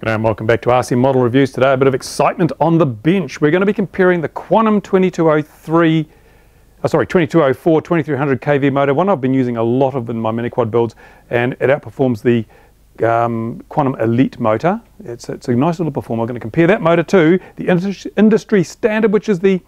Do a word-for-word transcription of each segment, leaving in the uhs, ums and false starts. G'day and welcome back to R C Model Reviews. Today a bit of excitement on the bench. We're going to be comparing the Quantum twenty-two oh three, oh, sorry, twenty-two oh four twenty-three hundred K V motor, one I've been using a lot of in my mini quad builds, and it outperforms the um, Quantum Elite motor. It's, it's a nice little performer. I'm going to compare that motor to the industry, industry standard, which is the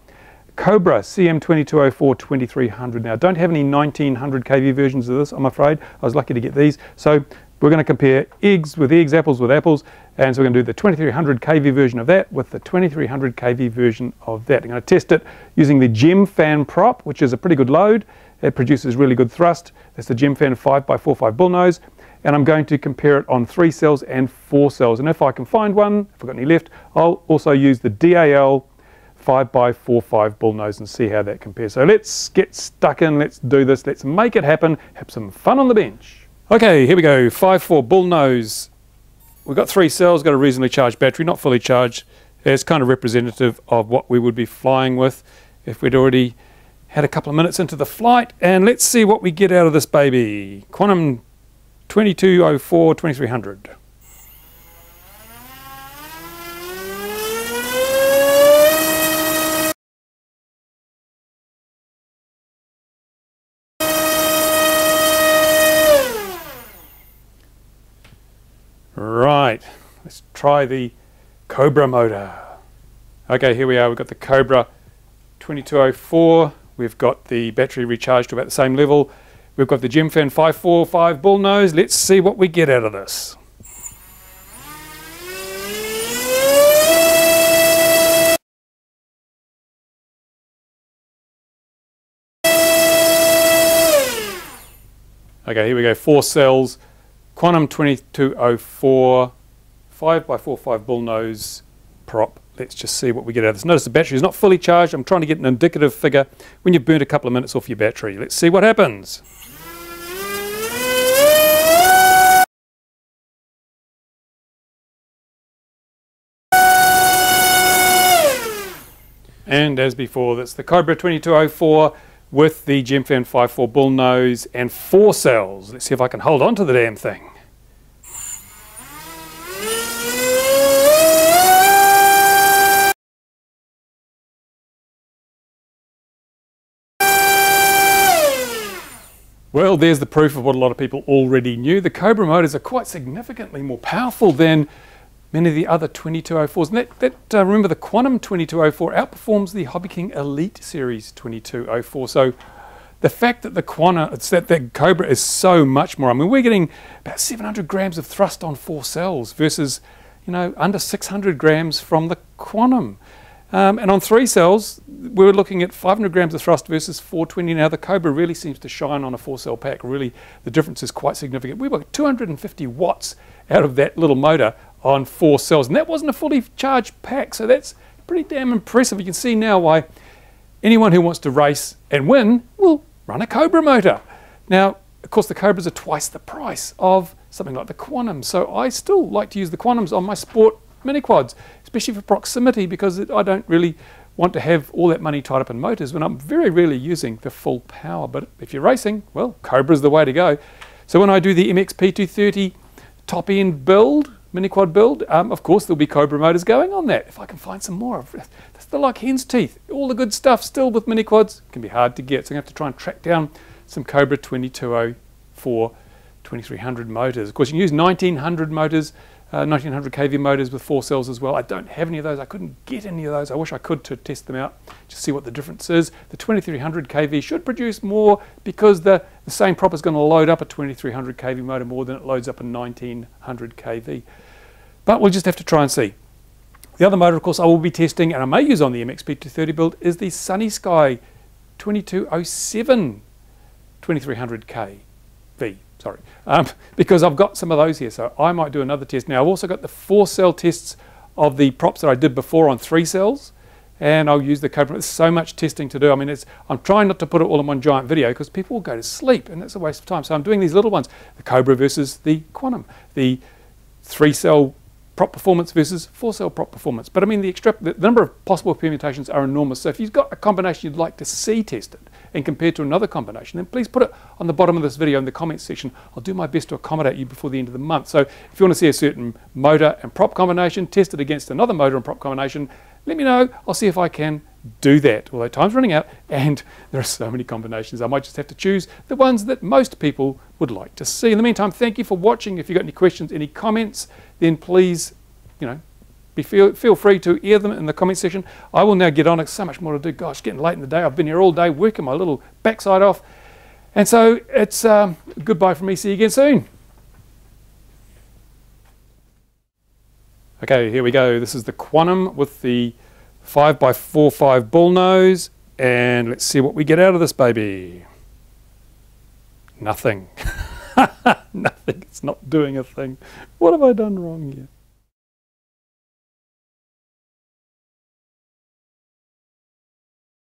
Cobra C M twenty-two oh four twenty-three hundred. Now, I don't have any nineteen hundred K V versions of this, I'm afraid. I was lucky to get these. So we're going to compare eggs with eggs, apples with apples, and so we're going to do the twenty-three hundred K V version of that with the twenty-three hundred K V version of that. I'm going to test it using the GemFan prop, which is a pretty good load. It produces really good thrust. That's the GemFan five by forty-five bullnose, and I'm going to compare it on three cells and four cells. And if I can find one, if I've got any left, I'll also use the D A L five by forty-five bullnose and see how that compares. So let's get stuck in, let's do this, let's make it happen, have some fun on the bench. Okay, here we go, five four bullnose. We've got three cells, got a reasonably charged battery, not fully charged. It's kind of representative of what we would be flying with if we'd already had a couple of minutes into the flight. And let's see what we get out of this baby. Quantum twenty-two oh four twenty-three hundred. Right, let's try the Cobra motor. Okay, here we are, we've got the Cobra twenty-two oh four, we've got the battery recharged to about the same level, we've got the GemFan five forty-five bullnose. Let's see what we get out of this. Okay, here we go, four cells. Quantum twenty-two oh four, five by forty-five bullnose prop. Let's just see what we get out of this. Notice the battery is not fully charged. I'm trying to get an indicative figure when you've burnt a couple of minutes off your battery. Let's see what happens. And as before, that's the Cobra twenty-two oh four with the GemFan five four bullnose and four cells. Let's see if I can hold on to the damn thing. Well, there's the proof of what a lot of people already knew. The Cobra motors are quite significantly more powerful than many of the other twenty-two oh fours, and that, that uh, remember the Quantum twenty-two oh four outperforms the HobbyKing Elite Series twenty-two oh four. So the fact that the Quantum, it's that the Cobra is so much more. I mean, we're getting about seven hundred grams of thrust on four cells versus, you know, under six hundred grams from the Quantum. Um, and on three cells, we're looking at five hundred grams of thrust versus four twenty. Now the Cobra really seems to shine on a four-cell pack. Really, the difference is quite significant. We were two hundred fifty watts out of that little motor on four cells, and that wasn't a fully charged pack, so that's pretty damn impressive. You can see now why anyone who wants to race and win will run a Cobra motor. Now, of course, the Cobras are twice the price of something like the Quantum, so I still like to use the Quantums on my sport mini quads, especially for proximity, because it, I don't really want to have all that money tied up in motors when I'm very rarely using the full power. But if you're racing, well, Cobra's the way to go. So when I do the M X P two thirty top-end build, mini quad build, um, of course there'll be Cobra motors going on that. If I can find some more, that's the like hen's teeth. All the good stuff still with mini quads can be hard to get, so I'm going to have to try and track down some Cobra twenty-two oh four twenty-three hundred motors. Of course you can use nineteen hundred motors, uh, nineteen hundred K V motors with four cells as well. I don't have any of those, I couldn't get any of those. I wish I could to test them out, just see what the difference is. The twenty-three hundred K V should produce more because the, the same prop is going to load up a twenty-three hundred K V motor more than it loads up a nineteen hundred K V. But we'll just have to try and see. The other motor, of course, I will be testing, and I may use on the M X P two thirty build, is the Sunny Sky twenty-two oh seven twenty-three hundred K V. Sorry, um, because I've got some of those here, so I might do another test. Now, I've also got the four cell tests of the props that I did before on three cells, and I'll use the Cobra. There's so much testing to do. I mean, it's, I'm trying not to put it all in one giant video because people will go to sleep, and that's a waste of time. So I'm doing these little ones, the Cobra versus the Quantum, the three cell prop performance versus four cell prop performance. But I mean, the, extra, the number of possible permutations are enormous. So if you've got a combination you'd like to see tested and compared to another combination, then please put it on the bottom of this video in the comments section. I'll do my best to accommodate you before the end of the month. So if you want to see a certain motor and prop combination tested against another motor and prop combination, let me know. I'll see if I can do that. Although time's running out and there are so many combinations, I might just have to choose the ones that most people would like to see. In the meantime, thank you for watching. If you've got any questions, any comments, then please, you know, be feel, feel free to air them in the comment section. I will now get on. It's so much more to do. Gosh, it's getting late in the day. I've been here all day working my little backside off. And so it's um, goodbye from me. See you again soon. Okay, here we go. This is the Quanum with the five by four five bull nose, and let's see what we get out of this baby. Nothing. Nothing. It's not doing a thing. What have I done wrong here?